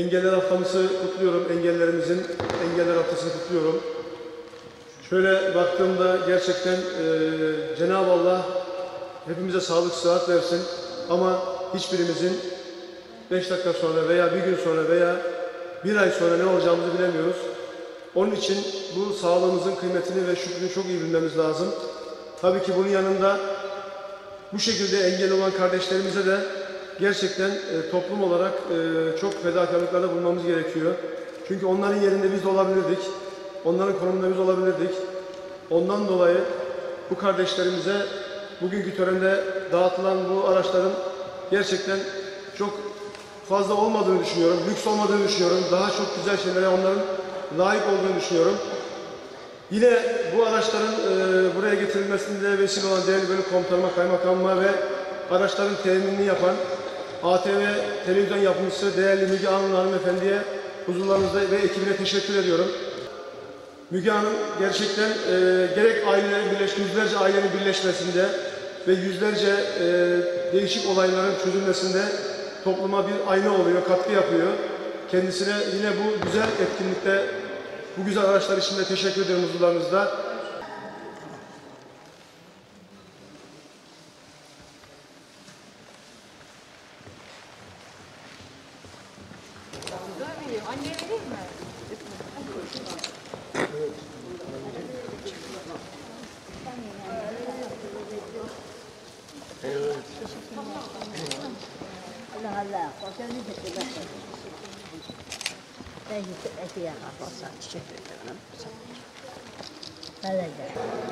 Engeller haftamızı kutluyorum. Engellerimizin engeller haftasını kutluyorum. Şöyle baktığımda gerçekten Cenab-ı Allah hepimize sağlık, sıhhat versin. Ama hiçbirimizin 5 dakika sonra veya bir gün sonra veya bir ay sonra ne olacağımızı bilemiyoruz. Onun için bu sağlığımızın kıymetini ve şükrünü çok iyi bilmemiz lazım. Tabii ki bunun yanında bu şekilde engel olan kardeşlerimize de gerçekten toplum olarak çok fedakarlıklarda bulunmamız gerekiyor. Çünkü onların yerinde biz de olabilirdik. Onların konumunda biz olabilirdik. Ondan dolayı bu kardeşlerimize bugünkü törende dağıtılan bu araçların gerçekten çok fazla olmadığını düşünüyorum. Lüks olmadığını düşünüyorum. Daha çok güzel şeylere onların layık olduğunu düşünüyorum. Yine bu araçların buraya getirilmesinde vesile olan değerli bölüm komutanıma, kaymakamıma ve araçların teminini yapan ATV televizyon yapımcısı değerli Müge Hanım hanımefendiye, huzurlarınızda ve ekibine teşekkür ediyorum. Müge Hanım gerçekten gerek ailelerin yüzlerce ailenin birleşmesinde ve yüzlerce değişik olayların çözülmesinde topluma bir ayna oluyor, katkı yapıyor. Kendisine yine bu güzel etkinlikte, bu güzel araçlar için de teşekkür ediyorum huzurlarınızda. Allah o kendi gitti. Ben gittim eti yakar. Teşekkür ederim.